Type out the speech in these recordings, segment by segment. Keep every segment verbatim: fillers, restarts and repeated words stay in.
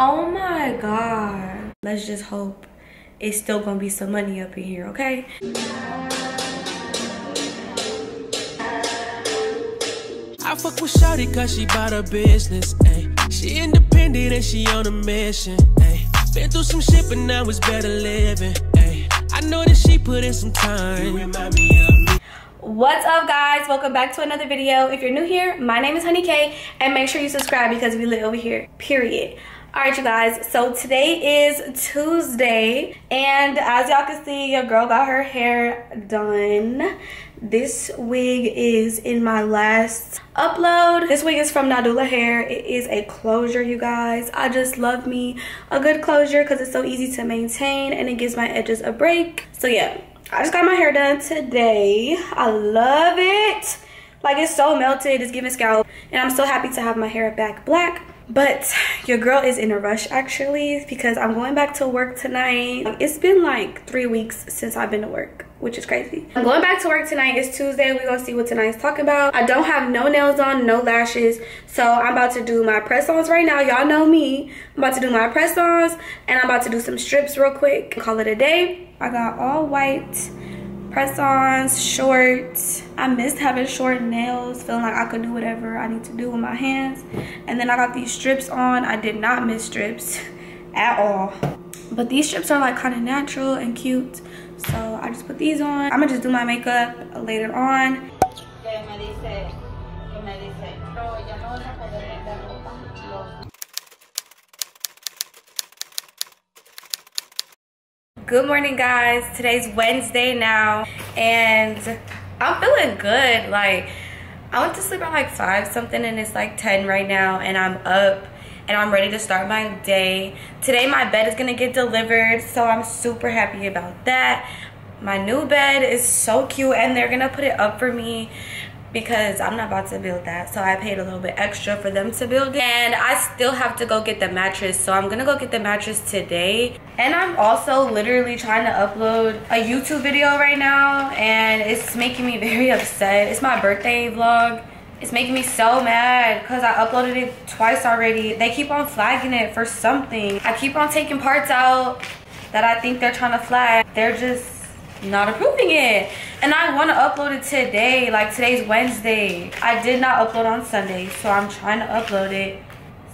Oh my god. Let's just hope it's still gonna be some money up in here, okay? I fuck with Shawty cause she bought her business, ayy. She independent and she on a mission, ayy. Been through some shit but now it's better living, ayy. I know that she put in some time. You remind me of me. What's up guys, welcome back to another video. If you're new here, my name is Honey K, and make sure you subscribe because we live over here, period. All right you guys, so today is Tuesday, and as y'all can see, your girl got her hair done. This wig is in my last upload. This wig is from Nadula Hair. It is a closure, you guys. I just love me a good closure because it's so easy to maintain and it gives my edges a break. So yeah, I just got my hair done today. I love it. Like, it's so melted, it's giving scalp, and I'm so happy to have my hair back black. But your girl is in a rush, actually, because I'm going back to work tonight. It's been like three weeks since I've been to work, which is crazy. I'm going back to work tonight. It's Tuesday. We're going to see what tonight's talking about. I don't have no nails on, no lashes, so I'm about to do my press-ons right now. Y'all know me. I'm about to do my press-ons, and I'm about to do some strips real quick. Call it a day. I got all white press-ons, shorts. I missed having short nails, feeling like I could do whatever I need to do with my hands. And then I got these strips on. I did not miss strips at all, but these strips are like kind of natural and cute, so I just put these on. I'm gonna just do my makeup later on. Good morning guys, today's Wednesday now, and I'm feeling good. Like, I went to sleep at like five something and it's like ten right now, and I'm up and I'm ready to start my day. Today my bed is gonna get delivered, so I'm super happy about that. My new bed is so cute and they're gonna put it up for me because I'm not about to build that, so I paid a little bit extra for them to build it. And I still have to go get the mattress, so I'm gonna go get the mattress today. And I'm also literally trying to upload a YouTube video right now, and it's making me very upset. It's my birthday vlog. It's making me so mad because I uploaded it twice already. They keep on flagging it for something. I keep on taking parts out that I think they're trying to flag. They're just not approving it, and I want to upload it today. Like, today's Wednesday. I did not upload on Sunday, so I'm trying to upload it,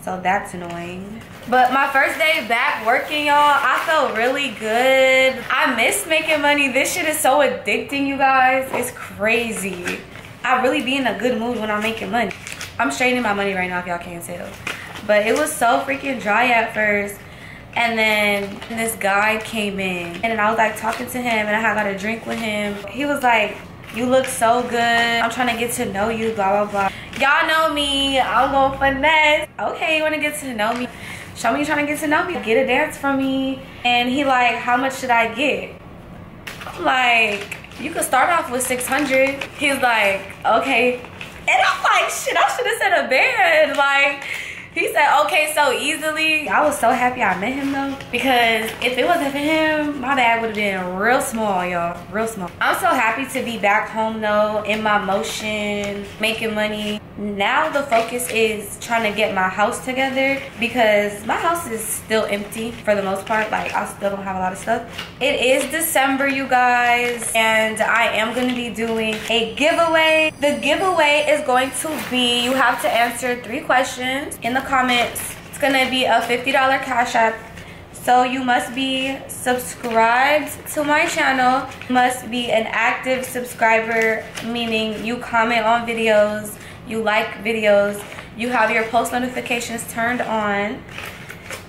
so that's annoying. But my first day back working, y'all, I felt really good. I miss making money. This shit is so addicting, you guys. It's crazy. I really be in a good mood when I'm making money. I'm straightening my money right now if y'all can't tell, but it was so freaking dry at first. And then this guy came in, and then I was like talking to him, and I had got a drink with him. He was like, you look so good, I'm trying to get to know you, blah blah blah. Y'all know me, I'm gonna finesse. Okay, you wanna get to know me? Show me you're trying to get to know me. Get a dance from me. And he like, how much should I get? I'm like, you could start off with six hundred. He's like, okay. And I'm like, shit, I should have said a band. Like, he said okay so easily. I was so happy I met him though, because if it wasn't for him, my bag would have been real small, y'all, real small. I'm so happy to be back home though, in my motion, making money. Now the focus is trying to get my house together, because my house is still empty for the most part. Like, I still don't have a lot of stuff. It is December, you guys, and I am going to be doing a giveaway. The giveaway is going to be, you have to answer three questions in the comments. It's gonna be a fifty dollar cash app, so you must be subscribed to my channel, must be an active subscriber, meaning you comment on videos, you like videos, you have your post notifications turned on,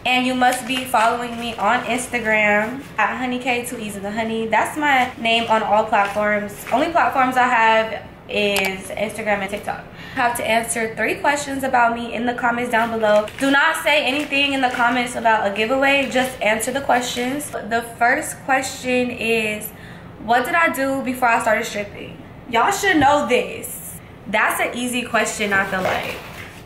and you must be following me on Instagram at Honey K, two E's of the Honey. That's my name on all platforms. Only platforms I have is Instagram and TikTok. You have to answer three questions about me in the comments down below. Do not say anything in the comments about a giveaway, just answer the questions. The first question is, what did I do before I started stripping? Y'all should know this. That's an easy question, I feel like.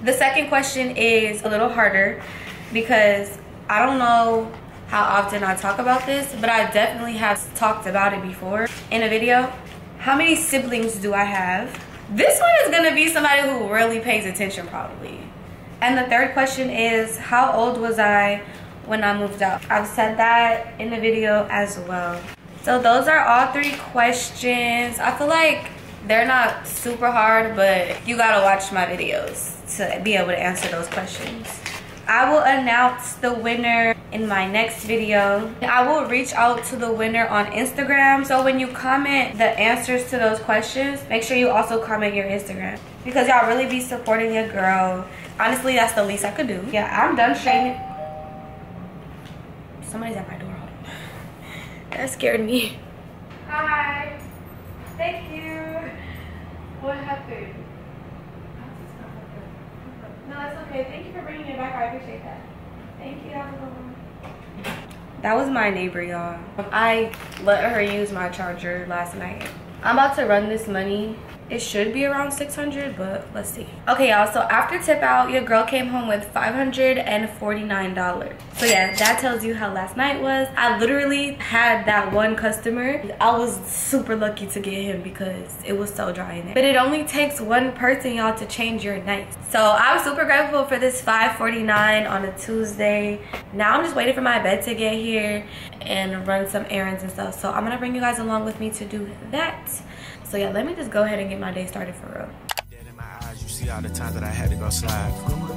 The second question is a little harder because I don't know how often I talk about this, but I definitely have talked about it before in a video. How many siblings do I have? This one is gonna be somebody who really pays attention, probably. And the third question is, how old was I when I moved out? I've said that in the video as well. So those are all three questions. I feel like they're not super hard, but you gotta watch my videos to be able to answer those questions. I will announce the winner in my next video. I will reach out to the winner on Instagram. So when you comment the answers to those questions, make sure you also comment your Instagram, because y'all really be supporting your girl. Honestly, that's the least I could do. Yeah, I'm done shaving. Somebody's at my door. That scared me. Hi. Thank you. What happened? No, that's okay. Thank you for bringing it back. I appreciate that. Thank you. That was my neighbor, y'all. I let her use my charger last night. I'm about to run this money. It should be around six hundred, but let's see. Okay, y'all, so after tip out, your girl came home with five hundred forty-nine dollars. So yeah, that tells you how last night was. I literally had that one customer. I was super lucky to get him because it was so dry in there. But it only takes one person, y'all, to change your night. So I was super grateful for this five forty-nine on a Tuesday. Now I'm just waiting for my bed to get here and run some errands and stuff. So I'm gonna bring you guys along with me to do that. So yeah, let me just go ahead and get my day started for real. Dead in my eyes, you see all the times that I had to go slide.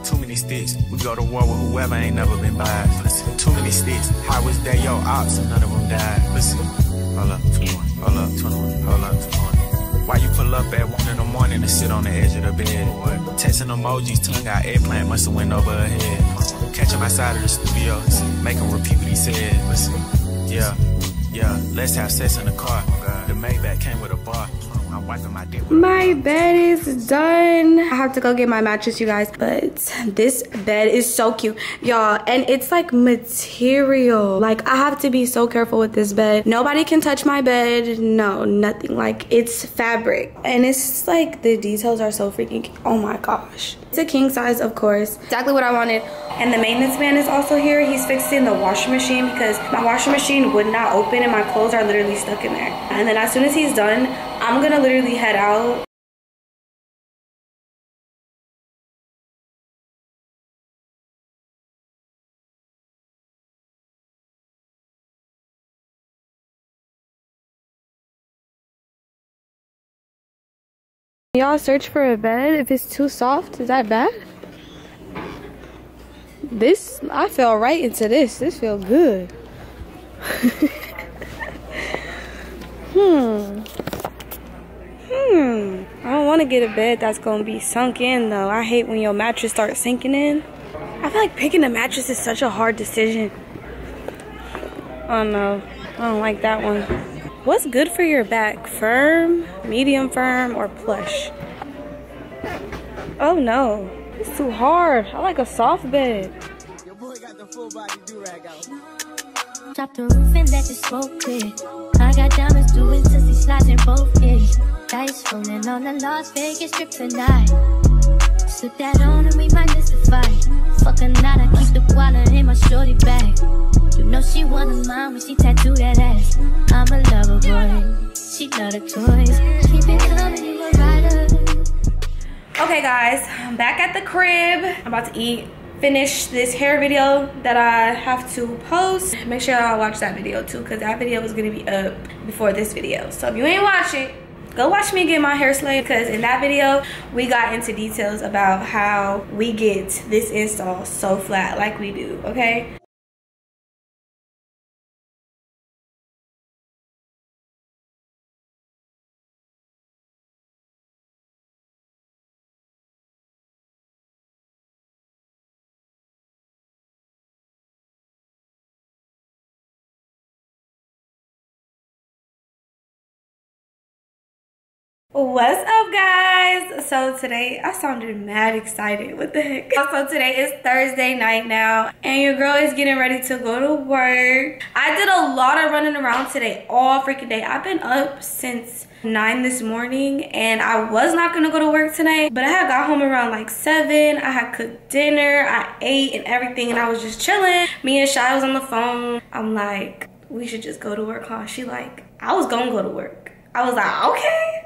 Too many sticks, we go to war with whoever ain't never been by. Listen, too many sticks, how was that yo ops and none of them died? Listen, hold up, twenty-one, hold up, twenty-one, hold up, twenty-one. Why you pull up at one in the morning and sit on the edge of the bed? What? Texting emojis, tongue out eggplant, must have went over her head. Catch him outside of the studio, make him repeat what he said. Listen, yeah, yeah, let's have sex in the car. The Maybach came with a bar. I'm wiping my dick. My bed is done. I have to go get my mattress, you guys. But this bed is so cute, y'all. And it's like material. Like, I have to be so careful with this bed. Nobody can touch my bed. No, nothing. Like, it's fabric. And it's like the details are so freaking cute. Oh my gosh. It's a king size, of course. Exactly what I wanted. And the maintenance man is also here. He's fixing the washing machine because my washing machine would not open and my clothes are literally stuck in there. And then as soon as he's done, I'm gonna literally head out. Y'all search for a bed. If it's too soft, is that bad? This, I fell right into this. This feels good. Hmm. Hmm. I don't want to get a bed that's going to be sunk in, though. I hate when your mattress starts sinking in. I feel like picking a mattress is such a hard decision. Oh, no. I don't like that one. What's good for your back? Firm, medium firm, or plush? Oh, no. It's too hard. I like a soft bed. Your boy got the full body do-rag out. Drop the roof and let the smoke clear. I got diamonds doing sissy slides in both ears. Dice rolling on the Las Vegas strip tonight. Slip that on and remind us to fight. Fuck a knot, I keep the wallet in my shorty bag. You know she wasn't mine when she tattooed that ass. I'm a lover boy, she love the toys. Keep it coming, you a rider. Okay guys, I'm back at the crib. I'm about to eat. Finish this hair video that I have to post. Make sure y'all watch that video too, because that video is going to be up before this video. So if you ain't watch it, go watch me get my hair slayed, because in that video we got into details about how we get this install so flat like we do. Okay, what's up guys? So today I sounded mad excited, what the heck. So today is Thursday night now and your girl is getting ready to go to work. I did a lot of running around today, all freaking day. I've been up since nine this morning and I was not gonna go to work tonight, but I had got home around like seven. I had cooked dinner, I ate and everything, and I was just chilling. Me and Shy was on the phone. I'm like, we should just go to work, huh? She like, I was gonna go to work. I was like, okay.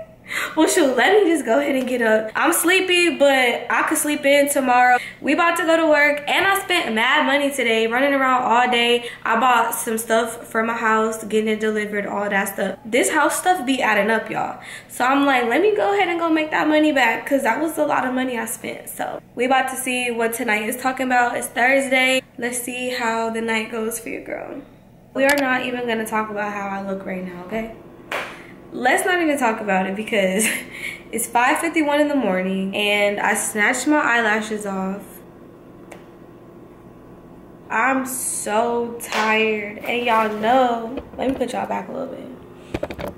Well, shoot, let me just go ahead and get up. I'm sleepy, but I could sleep in tomorrow. We about to go to work, and I spent mad money today running around all day. I bought some stuff for my house, getting it delivered, all that stuff. This house stuff be adding up, y'all. So I'm like, let me go ahead and go make that money back, because that was a lot of money I spent. So we about to see what tonight is talking about. It's Thursday. Let's see how the night goes for your girl. We are not even going to talk about how I look right now, okay? Let's not even talk about it, because it's five fifty-one in the morning and I snatched my eyelashes off. I'm so tired, and y'all know, let me put y'all back a little bit.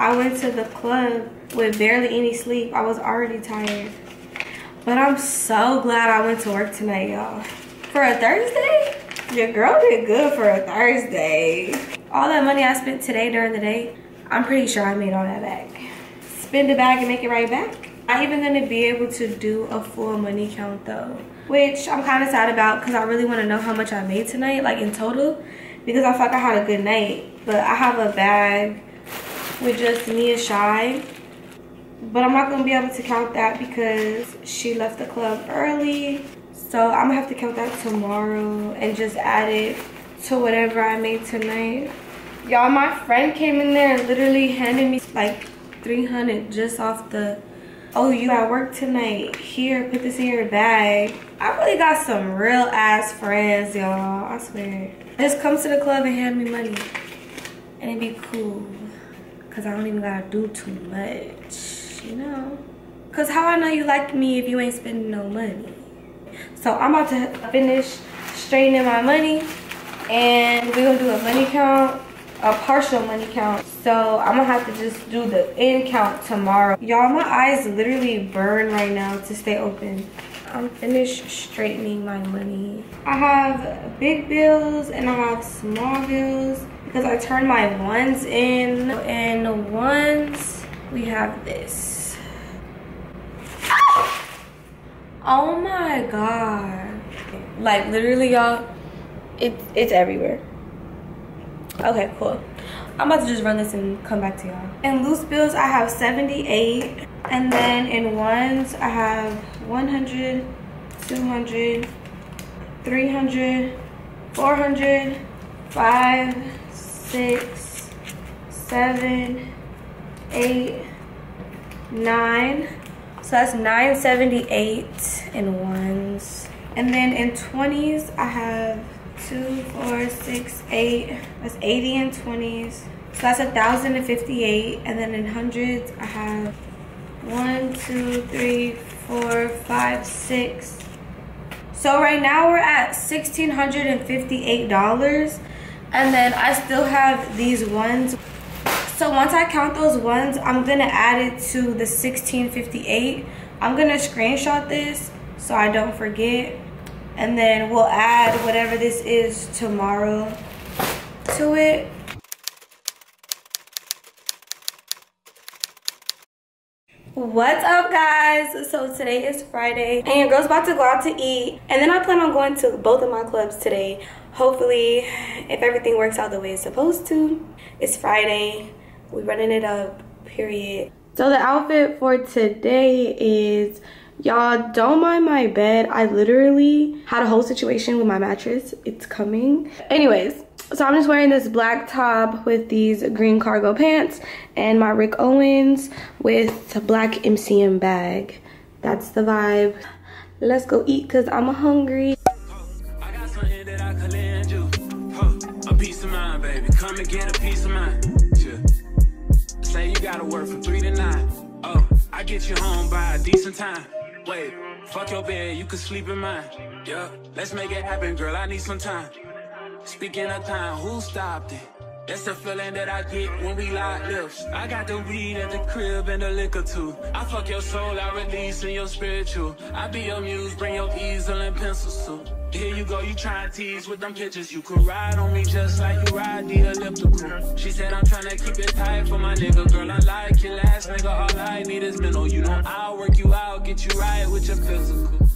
I went to the club with barely any sleep. I was already tired, but I'm so glad I went to work tonight, y'all. For a Thursday? Your girl did good for a Thursday. All that money I spent today during the day, I'm pretty sure I made all that back. Spend it back and make it right back. I'm even gonna be able to do a full money count though, which I'm kind of sad about, because I really want to know how much I made tonight, like in total, because I feel like I had a good night. But I have a bag with just me and Shy, but I'm not gonna be able to count that because she left the club early. So I'm gonna have to count that tomorrow and just add it to whatever I made tonight. Y'all, my friend came in there and literally handed me like three hundred just off the, oh, you at work tonight. Here, put this in your bag. I really got some real ass friends, y'all. I swear. Just come to the club and hand me money, and it'd be cool, because I don't even gotta do too much, you know? Because how I know you like me if you ain't spending no money? So I'm about to finish straightening my money, and we're gonna do a money count. A partial money count, so I'm gonna have to just do the end count tomorrow. Y'all, my eyes literally burn right now to stay open. I'm finished straightening my money. I have big bills and I have small bills, because I turned my ones in, and the ones we have this. Oh my god, like literally, y'all, it, it's everywhere. Okay, cool. I'm about to just run this and come back to y'all. In loose bills, I have seventy-eight. And then in ones, I have one hundred, two hundred, three hundred, four hundred, five, six, seven, eight, nine. So that's nine seventy-eight in ones. And then in twenties, I have two, four, six, eight. That's eighty in twenties. So that's a thousand and fifty-eight. And then in hundreds, I have one, two, three, four, five, six. So right now we're at sixteen hundred and fifty-eight dollars. And then I still have these ones. So once I count those ones, I'm gonna add it to the sixteen fifty-eight. I'm gonna screenshot this so I don't forget. And then we'll add whatever this is tomorrow to it. What's up, guys? So today is Friday, and your girl's about to go out to eat. And then I plan on going to both of my clubs today. Hopefully, if everything works out the way it's supposed to. It's Friday. We're running it up, period. So the outfit for today is... Y'all, don't mind my bed. I literally had a whole situation with my mattress. It's coming. Anyways, so I'm just wearing this black top with these green cargo pants and my Rick Owens with a black M C M bag. That's the vibe. Let's go eat, because I'm hungry. I got something that I could lend you. A piece of mind, baby. Come and get a piece of mind. Say you gotta work from three to nine. Oh, I get you home by a decent time. Wait, fuck your bed, you can sleep in mine. Yeah, let's make it happen, girl, I need some time. Speaking of time, who stopped it? That's the feeling that I get when we lock lips. I got the weed at the crib and the liquor too. I fuck your soul, I release in your spiritual. I be your muse, bring your easel and pencils too. Here you go, you try and tease with them pictures. You could ride on me just like you ride the elliptical. She said I'm trying to keep it tight for my nigga. Girl, I like your last nigga, all I need is mental. You know I'll work you out, get you right with your physical.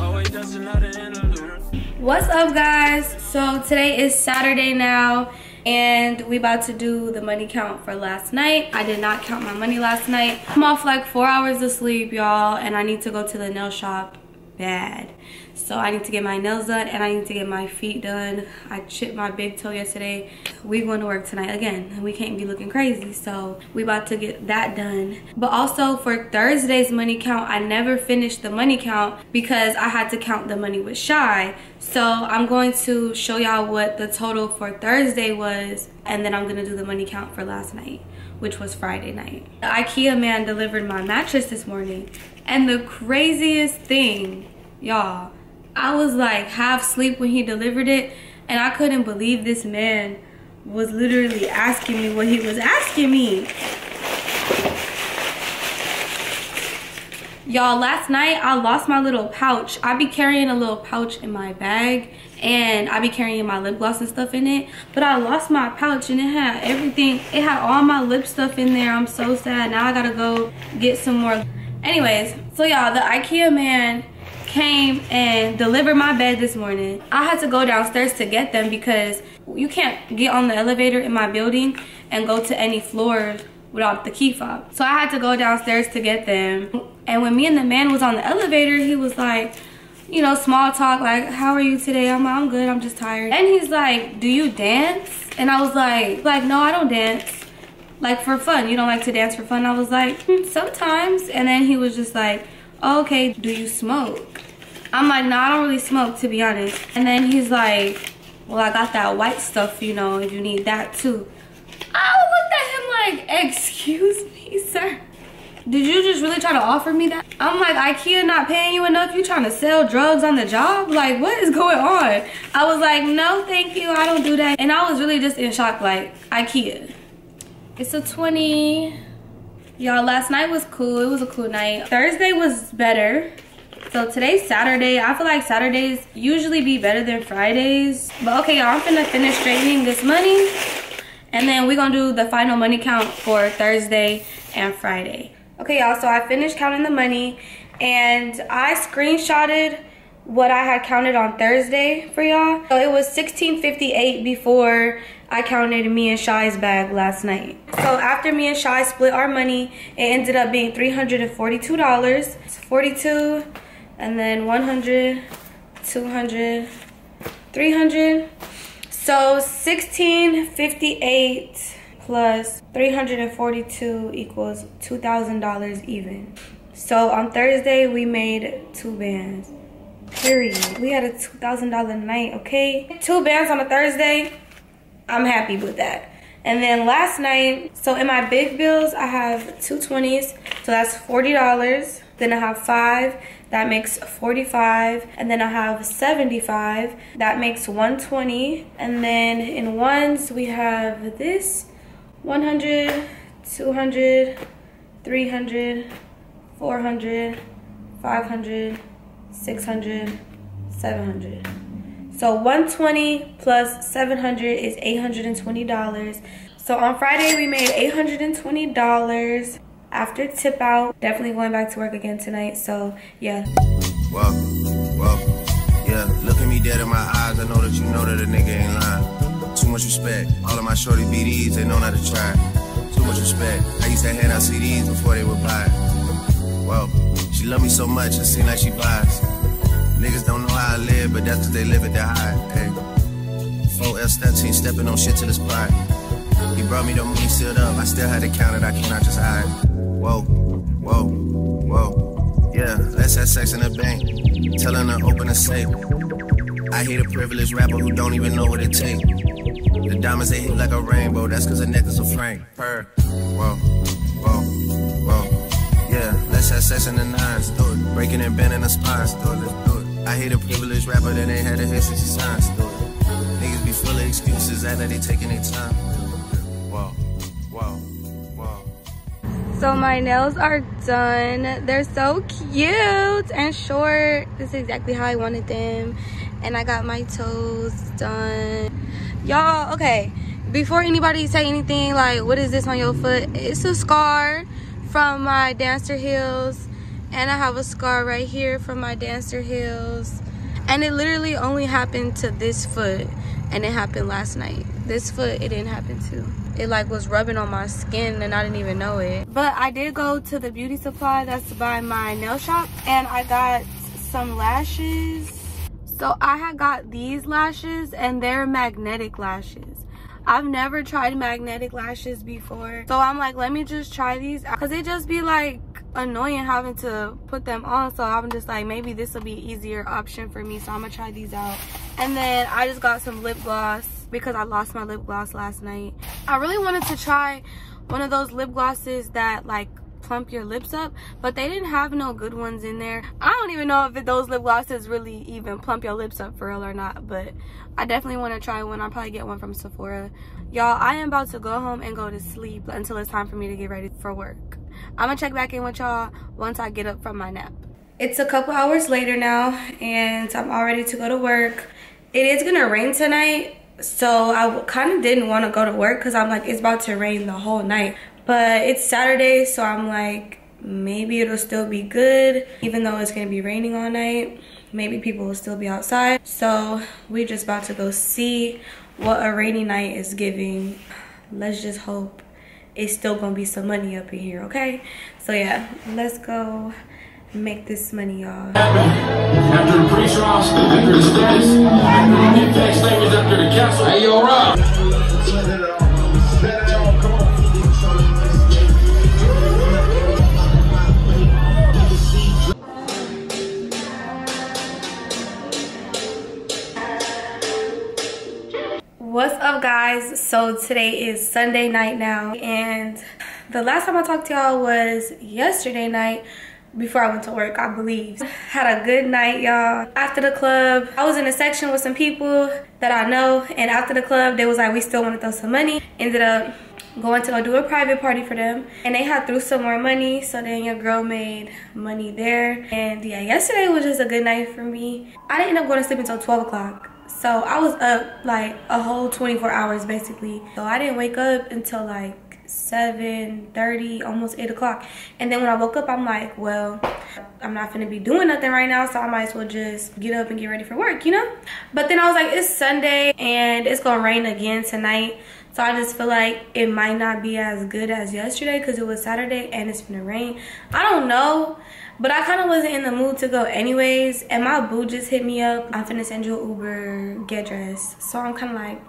Always does another interlude. What's up, guys? So today is Saturday now, and we about to do the money count for last night. I did not count my money last night. I'm off like four hours of sleep, y'all, and I need to go to the nail shop bad. So I need to get my nails done and I need to get my feet done. I chipped my big toe yesterday. We going to work tonight again. We can't be looking crazy, so we about to get that done. But also for Thursday's money count, I never finished the money count because I had to count the money with Shy. So I'm going to show y'all what the total for Thursday was, and then I'm going to do the money count for last night, which was Friday night. The IKEA man delivered my mattress this morning, and the craziest thing, y'all, I was like half asleep when he delivered it, and I couldn't believe this man was literally asking me what he was asking me. Y'all, last night I lost my little pouch. I be carrying a little pouch in my bag, and I be carrying my lip gloss and stuff in it, but I lost my pouch and it had everything. It had all my lip stuff in there. I'm so sad. Now I gotta go get some more. Anyways, so y'all, the IKEA man came and delivered my bed this morning. I had to go downstairs to get them because you can't get on the elevator in my building and go to any floor without the key fob. So I had to go downstairs to get them. And when me and the man was on the elevator, he was like, you know, small talk, like, how are you today? I'm like, I'm good, I'm just tired. And he's like, do you dance? And I was like, like, no, I don't dance. Like, for fun. You don't like to dance for fun? I was like, hmm, sometimes. And then he was just like, oh, okay, do you smoke? I'm like, no, I don't really smoke, to be honest. And then he's like, well, I got that white stuff, you know, if you need that too. I looked at him like, excuse me, sir. Did you just really try to offer me that? I'm like, IKEA not paying you enough? You trying to sell drugs on the job? Like, what is going on? I was like, no, thank you, I don't do that. And I was really just in shock, like, IKEA. It's a twenty. Y'all, last night was cool. It was a cool night. Thursday was better. So today's Saturday. I feel like Saturdays usually be better than Fridays. But okay, y'all, I'm finna finish straightening this money, and then we're gonna do the final money count for Thursday and Friday. Okay, y'all, so I finished counting the money, and I screenshotted what I had counted on Thursday for y'all. So it was sixteen fifty-eight before I counted me and Shy's bag last night. So after me and Shy split our money, it ended up being three hundred forty-two dollars. It's forty-two, and then one hundred, two hundred, three hundred. So sixteen fifty-eight plus three hundred forty-two equals two thousand dollars even. So on Thursday, we made two bands, period. We had a two thousand dollar night, okay? Two bands on a Thursday. I'm happy with that. And then last night, so in my big bills, I have two twenties, so that's forty dollars. Then I have five, that makes forty-five. And then I have seventy-five, that makes one twenty. And then in ones, we have this, one hundred, two hundred, three hundred, four hundred, five hundred, six hundred, seven hundred. So one twenty plus seven hundred is eight hundred twenty dollars. So on Friday we made eight hundred twenty dollars after tip out. Definitely going back to work again tonight, so yeah. Welcome, welcome, yeah. Look at me dead in my eyes, I know that you know that a nigga ain't lying. Too much respect, all of my shorty B Ds, they know not to try. Too much respect, I used to hand out C Ds before they would buy. Well, she love me so much, it seems like she buys. Niggas don't know how I live, but that's cause they live it to hide, hey. four F thirteen stepping on shit to the spot. He brought me the money sealed up, I still had to count it, I cannot just hide. Whoa, whoa, whoa, yeah, let's have sex in the bank. Tell her to open a safe. I hate a privileged rapper who don't even know what it takes. The diamonds, they hit like a rainbow, that's cause the necklace of Frank. Purr. Whoa, whoa, whoa, yeah, let's have sex in the nines. Do it. Breaking and bending the spines. Do it, let's do it. I hate a privileged rapper that ain't had a hit since he signed. Niggas be full of excuses after they taking their time. Whoa, whoa, whoa. So my nails are done. They're so cute and short. This is exactly how I wanted them. And I got my toes done. Y'all, okay, before anybody say anything like, what is this on your foot? It's a scar from my dancer heels. And I have a scar right here from my dancer heels. And it literally only happened to this foot, and it happened last night. This foot, it didn't happen to. It like was rubbing on my skin and I didn't even know it. But I did go to the beauty supply that's by my nail shop, and I got some lashes. So I had got these lashes, and they're magnetic lashes. I've never tried magnetic lashes before. So I'm like, let me just try these, cause it just be like annoying having to put them on. So I'm just like, maybe this will be an easier option for me. So I'm gonna try these out. And then I just got some lip gloss because I lost my lip gloss last night. I really wanted to try one of those lip glosses that like plump your lips up, but they didn't have no good ones in there. I don't even know if it, those lip glosses really even plump your lips up for real or not, but I definitely want to try one. I'll probably get one from Sephora. Y'all, I am about to go home and go to sleep until it's time for me to get ready for work. I'm gonna check back in with y'all once I get up from my nap. It's a couple hours later now, and I'm all ready to go to work. It is gonna rain tonight, so I kind of didn't want to go to work because I'm like, it's about to rain the whole night. But it's Saturday, so I'm like, maybe it'll still be good. Even though it's gonna be raining all night, maybe people will still be outside. So we just about to go see what a rainy night is giving. Let's just hope it's still gonna be some money up in here, okay? So yeah, let's go make this money, y'all. After the pre-trials, after the status, after the impact statements, after the castle. Hey, yo, Rob. What's up, guys? So today is Sunday night now, and the last time I talked to y'all was yesterday night before I went to work, I believe. Had a good night, y'all. After the club, I was in a section with some people that I know, and after the club, they was like, we still want to throw some money. Ended up going to go do a private party for them, and they had threw some more money, so then your girl made money there. And yeah, yesterday was just a good night for me. I didn't end up going to sleep until twelve o'clock. So I was up like a whole twenty-four hours basically. So I didn't wake up until like seven thirty, almost eight o'clock. And then when I woke up, I'm like, well, I'm not gonna be doing nothing right now, so I might as well just get up and get ready for work, you know? But then I was like, it's Sunday and it's gonna rain again tonight. So I just feel like it might not be as good as yesterday because it was Saturday and it's gonna rain. I don't know. But I kind of wasn't in the mood to go anyways. And my boo just hit me up. I'm finna send you an Uber, get dressed. So I'm kind of like,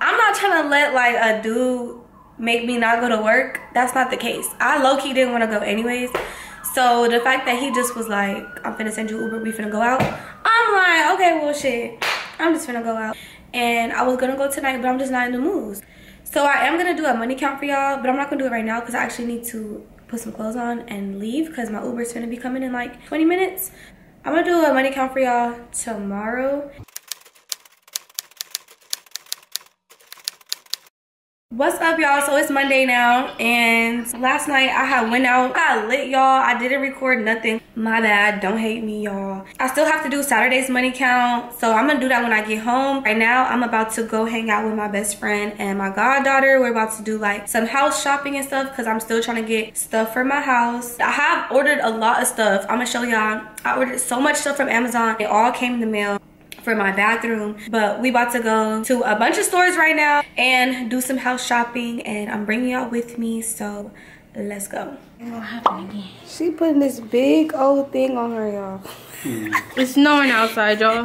I'm not trying to let like a dude make me not go to work. That's not the case. I low-key didn't want to go anyways. So the fact that he just was like, I'm finna send you an Uber, we finna go out. I'm like, okay, well shit. I'm just finna go out. And I was gonna go tonight, but I'm just not in the mood. So I am gonna do a money count for y'all, but I'm not gonna do it right now because I actually need to put some clothes on and leave because my Uber's gonna be coming in like twenty minutes. I'm gonna do a money count for y'all tomorrow. What's up, y'all? So it's Monday now, and last night I had went out, got lit, y'all. I didn't record nothing. My bad, don't hate me, y'all. I still have to do Saturday's money count, so I'm gonna do that when I get home. Right now, I'm about to go hang out with my best friend and my goddaughter. We're about to do like some house shopping and stuff because I'm still trying to get stuff for my house. I have ordered a lot of stuff. I'm gonna show y'all. I ordered so much stuff from Amazon. It all came in the mail for my bathroom, but we about to go to a bunch of stores right now and do some house shopping, and I'm bringing y'all with me, so let's go. What happened again? She putting this big old thing on her, y'all. Mm. It's snowing outside, y'all.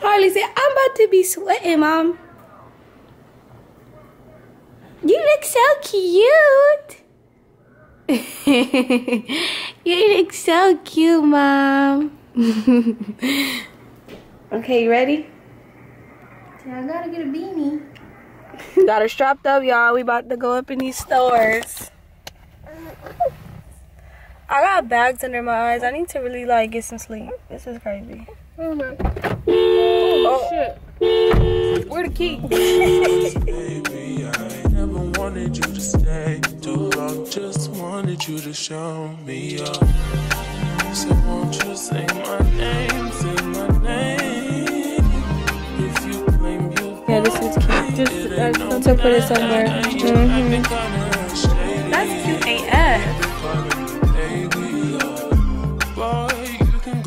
Harley said, I'm about to be sweating, Mom. You look so cute. You look so cute, Mom. Okay, you ready? I gotta get a beanie. Got her strapped up, y'all. We about to go up in these stores. I got bags under my eyes. I need to really like get some sleep. This is crazy. Mm-hmm. Oh, oh shit! Where the key? Baby, I never wanted you to stay too long. Just wanted you to show me up. So won't you say my name, say my name. If you blame you. Yeah, this is cute. Just I uh, to put it somewhere. Mm-hmm. That's cute A F.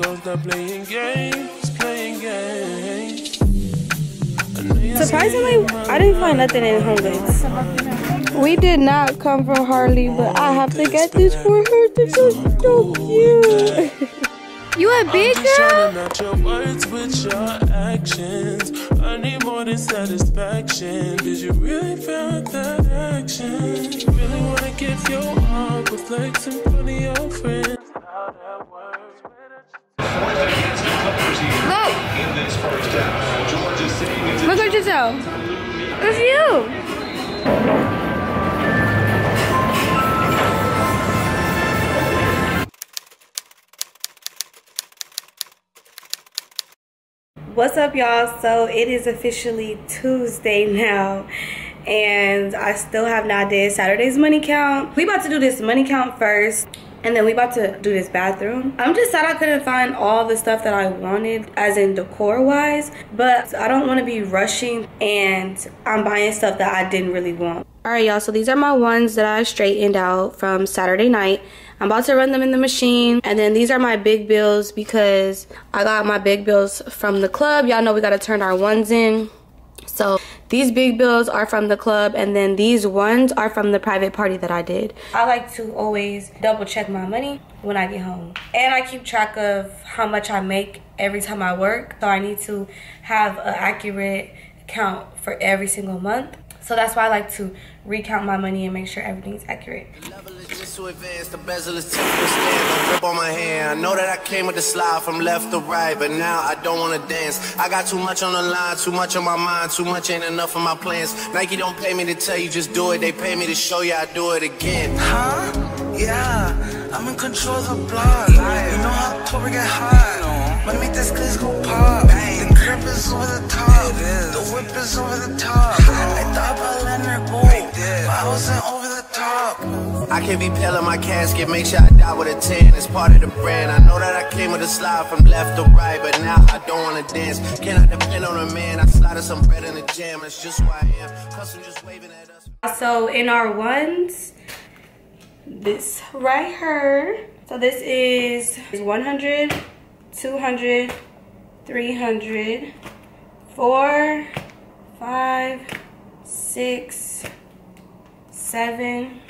girls that playing games, playing games. Surprisingly, I didn't find nothing in Home Goods. We did not come from Harley, but I have to get this for her because it's so cute. You a big girl? Your words with your actions. I need more than satisfaction. Did you really feel that action? Really wanna give your all, reflect in front of your friends. How that works. Look! In this first half, George is saying it's look at yourself. It's you. What's up, y'all? So it is officially Tuesday now, and I still have not did Saturday's money count. We about to do this money count first, and then we about to do this bathroom. I'm just sad I couldn't find all the stuff that I wanted, as in decor wise, but I don't want to be rushing and I'm buying stuff that I didn't really want. All right, y'all, so these are my ones that I straightened out from Saturday night. I'm about to run them in the machine. And then these are my big bills because I got my big bills from the club. Y'all know we gotta turn our ones in. So these big bills are from the club, and then these ones are from the private party that I did. I like to always double check my money when I get home. And I keep track of how much I make every time I work. So I need to have an accurate count for every single month. So that's why I like to recount my money and make sure everything's accurate. I know that I came with the slide from left to right, but now I don't want to dance. I got too much on the line, too much on my mind, too much ain't enough of my plans. Nike don't pay me to tell you just do it, they pay me to show you I do it again. Huh? Yeah, I'm in control of the block. You know how October get hot. Let me make this place go pop. The grip is over the top. The whip is over the top. I thought about letting her go, but I wasn't over the top. I can be peeling my casket, make sure I die with a tan. It's part of the brand. I know that I came with a slide from left to right, but now I don't want to dance. Can I depend on a man? I slotted some bread in the jam. That's just who I am. Custom just waving at us. So in our ones, this right here, so this is one hundred, two hundred, three hundred, four, five, six, seven,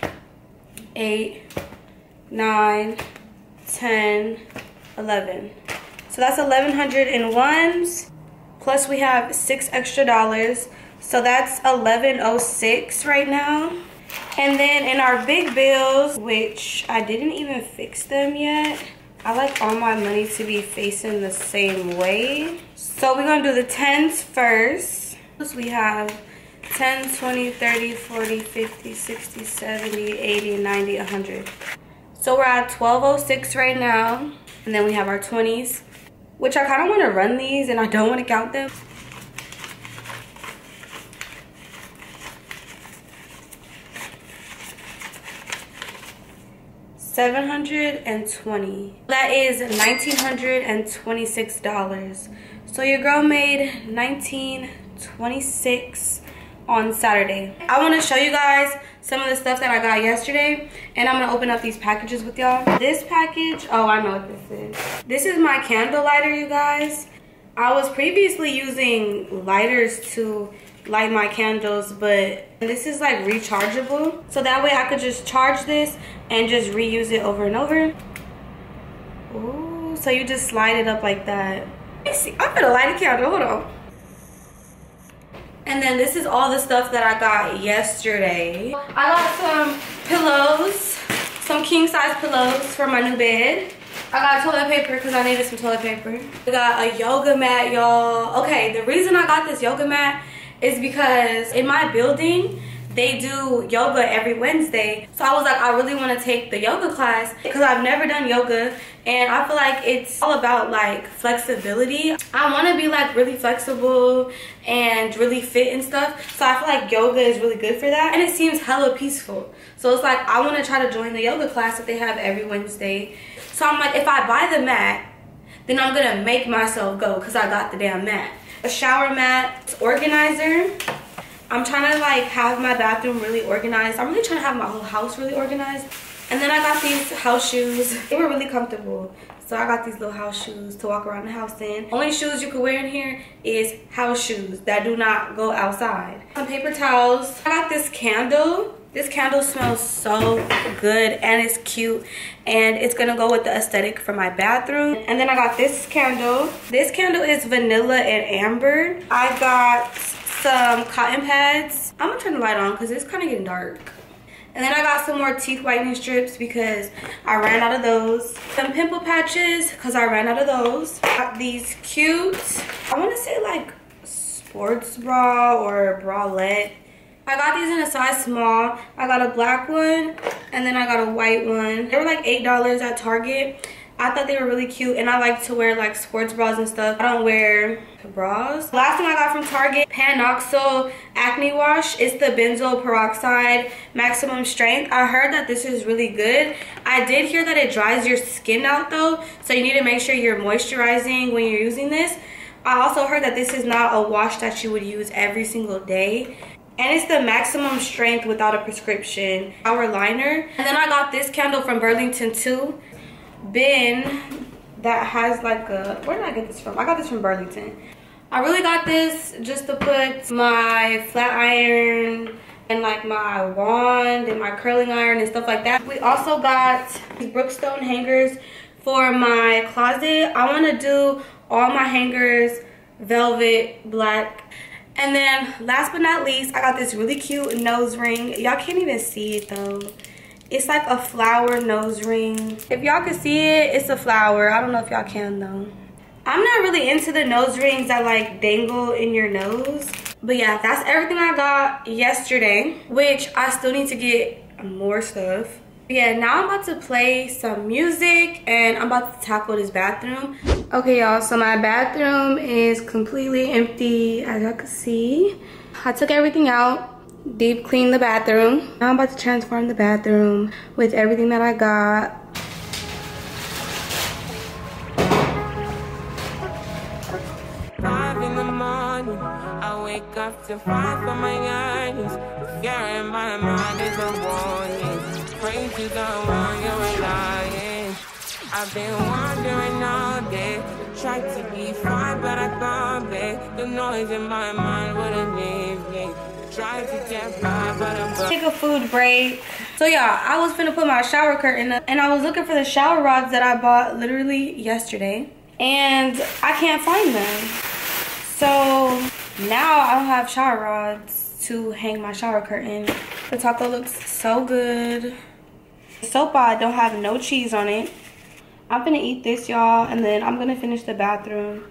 eight, nine, ten, eleven. So that's eleven hundred in ones, plus we have six extra dollars, so that's eleven oh six right now. And then in our big bills, which I didn't even fix them yet. I like all my money to be facing the same way. So we're gonna do the tens first. So we have ten, twenty, thirty, forty, fifty, sixty, seventy, eighty, ninety, one hundred. So we're at twelve oh six right now. And then we have our twenties, which I kind of want to run these and I don't want to count them. seven hundred twenty. That is one thousand nine hundred twenty-six dollars. So your girl made nineteen twenty-six on Saturday. I want to show you guys some of the stuff that I got yesterday, and I'm going to open up these packages with y'all. This package, oh, I know what this is. This is my candle lighter, you guys. I was previously using lighters to light my candles, but this is like rechargeable, so that way I could just charge this and just reuse it over and over. Ooh, so you just slide it up like that. Let me see, I'm gonna light a candle, hold on. And then this is all the stuff that I got yesterday. I got some pillows, some king size pillows for my new bed. I got toilet paper because I needed some toilet paper. I got a yoga mat, y'all. Okay, the reason I got this yoga mat is because in my building, they do yoga every Wednesday. So I was like, I really want to take the yoga class because I've never done yoga. And I feel like it's all about like flexibility. I want to be like really flexible and really fit and stuff. So I feel like yoga is really good for that. And it seems hella peaceful. So it's like, I want to try to join the yoga class that they have every Wednesday. So I'm like, if I buy the mat, then I'm going to make myself go because I got the damn mat. A shower mat organizer. I'm trying to like have my bathroom really organized. I'm really trying to have my whole house really organized. And then I got these house shoes. They were really comfortable. So I got these little house shoes to walk around the house in. Only shoes you can wear in here is house shoes that do not go outside. Some paper towels. I got this candle. This candle smells so good and it's cute and it's gonna go with the aesthetic for my bathroom. And then I got this candle. This candle is vanilla and amber. I got some cotton pads. I'm gonna turn the light on because it's kind of getting dark. And then I got some more teeth whitening strips because I ran out of those. Some pimple patches because I ran out of those. Got these cute, I want to say like sports bra or bralette. I got these in a size small. I got a black one and then I got a white one. They were like eight dollars at Target. I thought they were really cute and I like to wear like sports bras and stuff. I don't wear bras. Last thing I got from Target, PanOxyl Acne Wash. It's the benzoyl peroxide maximum strength. I heard that this is really good. I did hear that it dries your skin out though, so you need to make sure you're moisturizing when you're using this. I also heard that this is not a wash that you would use every single day. And it's the maximum strength without a prescription. Our liner. And then I got this candle from Burlington too. Bin that has like a, where did I get this from? I got this from Burlington. I really got this just to put my flat iron and like my wand and my curling iron and stuff like that. We also got these Brookstone hangers for my closet. I want to do all my hangers velvet black. And then last but not least, I got this really cute nose ring. Y'all can't even see it though. It's like a flower nose ring. If y'all can see it, it's a flower. I don't know if y'all can though. I'm not really into the nose rings that like dangle in your nose. But yeah, that's everything I got yesterday, which I still need to get more stuff. But yeah, now I'm about to play some music and I'm about to tackle this bathroom. Okay y'all, so my bathroom is completely empty as y'all can see. I took everything out. Deep clean the bathroom. Now I'm about to transform the bathroom with everything that I got. Five in the morning, I wake up to five for my eyes. Fear in my mind is a warning. Pray to the one you're lying. I've been wandering all day. Tried to be fine, but I can't be. The noise in my mind wouldn't leave me. Take a food break. So y'all, I was finna put my shower curtain up and I was looking for the shower rods that I bought literally yesterday and I can't find them. So now I don't have shower rods to hang my shower curtain. The taco looks so good. The sopa don't have no cheese on it. I'm gonna eat this y'all and then I'm gonna finish the bathroom.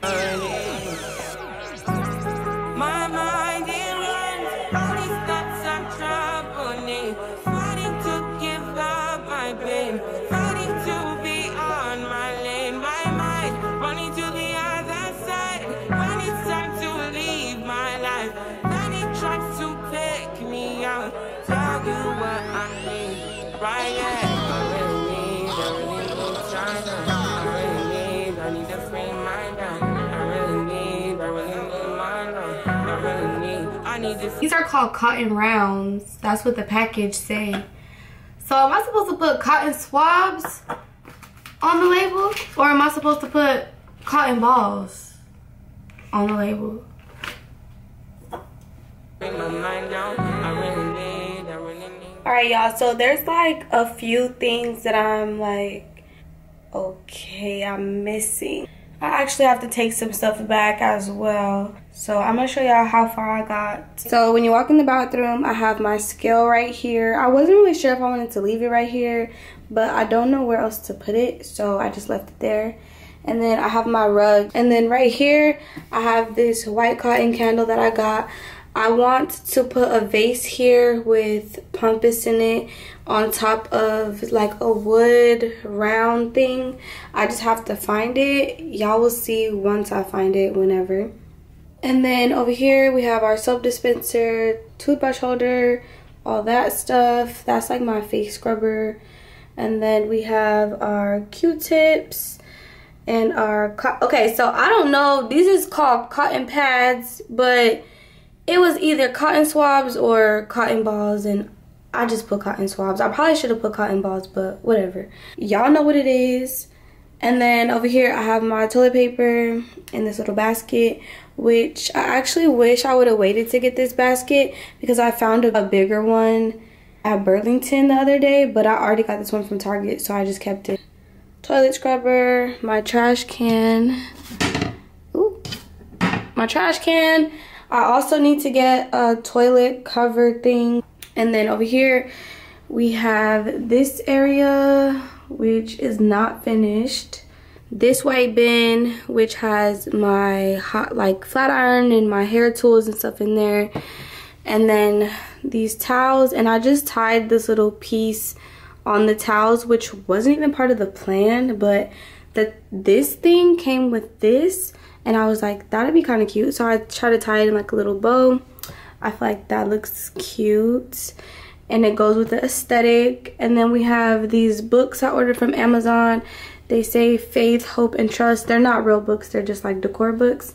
These are called cotton rounds. That's what the package say. So am I supposed to put cotton swabs on the label? Or am I supposed to put cotton balls on the label? Alright y'all, so there's like a few things that I'm like, okay, I'm missing. I actually have to take some stuff back as well. So I'm gonna show y'all how far I got. So when you walk in the bathroom, I have my scale right here. I wasn't really sure if I wanted to leave it right here, but I don't know where else to put it, so I just left it there. And then I have my rug. And then right here, I have this white cotton candle that I got. I want to put a vase here with pumpus in it on top of like a wood round thing. I just have to find it. Y'all will see once I find it whenever. And then over here we have our soap dispenser, toothbrush holder, all that stuff. That's like my face scrubber. And then we have our Q-tips. And our, okay, so I don't know. These is called cotton pads, but it was either cotton swabs or cotton balls, and I just put cotton swabs. I probably should have put cotton balls, but whatever. Y'all know what it is. And then over here I have my toilet paper in this little basket, which I actually wish I would have waited to get this basket because I found a bigger one at Burlington the other day, but I already got this one from Target, so I just kept it. Toilet scrubber, my trash can. Ooh, my trash can. I also need to get a toilet cover thing. And then over here we have this area, which is not finished. This white bin, which has my hot like flat iron and my hair tools and stuff in there. And then these towels, and I just tied this little piece on the towels, which wasn't even part of the plan, but the this thing came with this, and I was like, that'd be kind of cute. So I tried to tie it in like a little bow. I feel like that looks cute and it goes with the aesthetic. And then we have these books I ordered from Amazon. They say Faith, Hope, and Trust. They're not real books, they're just like decor books.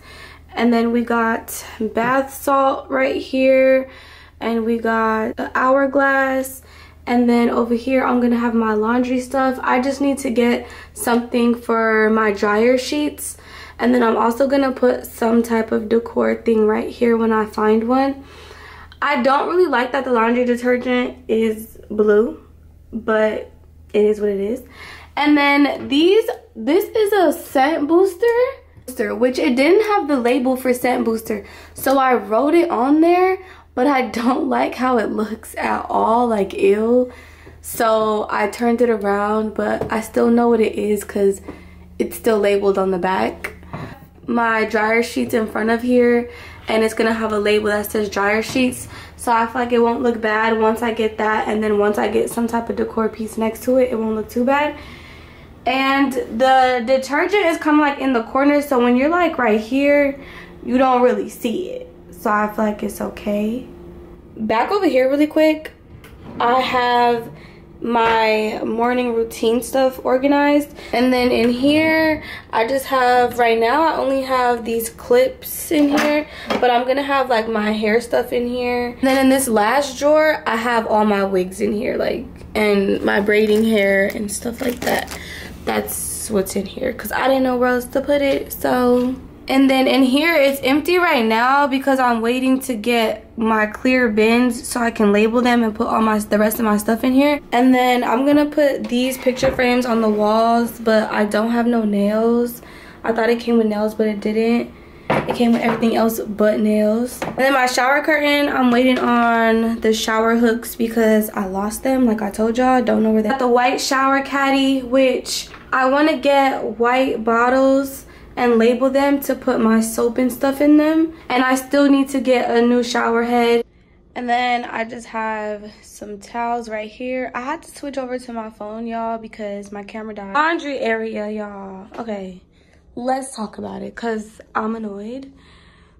And then we got bath salt right here, and we got an hourglass. And then over here, I'm gonna have my laundry stuff. I just need to get something for my dryer sheets. And then I'm also gonna put some type of decor thing right here when I find one. I don't really like that the laundry detergent is blue, but it is what it is. And then these, this is a scent booster, which it didn't have the label for scent booster. So I wrote it on there, but I don't like how it looks at all, like ew. So I turned it around, but I still know what it is because it's still labeled on the back. My dryer sheets in front of here, and it's gonna have a label that says dryer sheets. So I feel like it won't look bad once I get that, and then once I get some type of decor piece next to it, it won't look too bad. And the detergent is kind of like in the corner, so when you're like right here, you don't really see it. So I feel like it's okay. Back over here really quick, I have my morning routine stuff organized. And then in here, I just have, right now I only have these clips in here, but I'm gonna have like my hair stuff in here. And then in this last drawer, I have all my wigs in here, like, and my braiding hair and stuff like that. That's what's in here, cause I didn't know where else to put it, so. And then in here, it's empty right now because I'm waiting to get my clear bins so I can label them and put all my the rest of my stuff in here. And then I'm gonna put these picture frames on the walls, but I don't have no nails. I thought it came with nails, but it didn't. It came with everything else but nails. And then my shower curtain, I'm waiting on the shower hooks because I lost them, like I told y'all. Don't know where they are. Got the white shower caddy, which I wanna get white bottles and label them to put my soap and stuff in them. And I still need to get a new shower head. And then I just have some towels right here. I had to switch over to my phone, y'all, because my camera died. Laundry area, y'all. Okay, let's talk about it because I'm annoyed.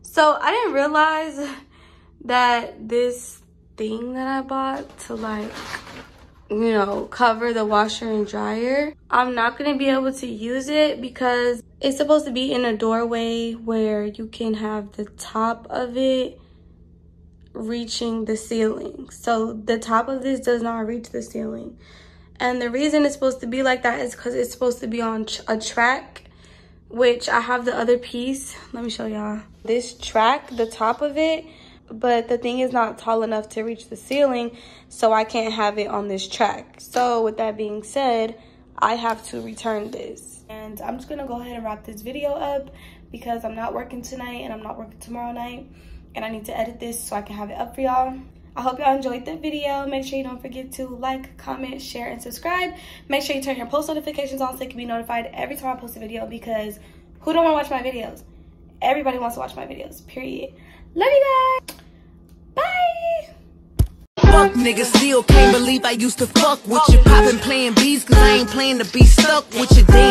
So I didn't realize that this thing that I bought to like, you know, cover the washer and dryer, I'm not gonna be able to use it because it's supposed to be in a doorway where you can have the top of it reaching the ceiling. So the top of this does not reach the ceiling. And the reason it's supposed to be like that is because it's supposed to be on a track, which I have the other piece. Let me show y'all. This track, the top of it, but the thing is not tall enough to reach the ceiling, so I can't have it on this track. So with that being said, I have to return this. And I'm just gonna go ahead and wrap this video up because I'm not working tonight and I'm not working tomorrow night, and I need to edit this so I can have it up for y'all. I hope y'all enjoyed the video. Make sure you don't forget to like, comment, share, and subscribe. Make sure you turn your post notifications on so you can be notified every time I post a video because who don't wanna watch my videos? Everybody wants to watch my videos, period. Love you guys. Fuck niggas still can't believe I used to fuck with you. Poppin' playin' beats cause I ain't playin' to be stuck with you. Damn.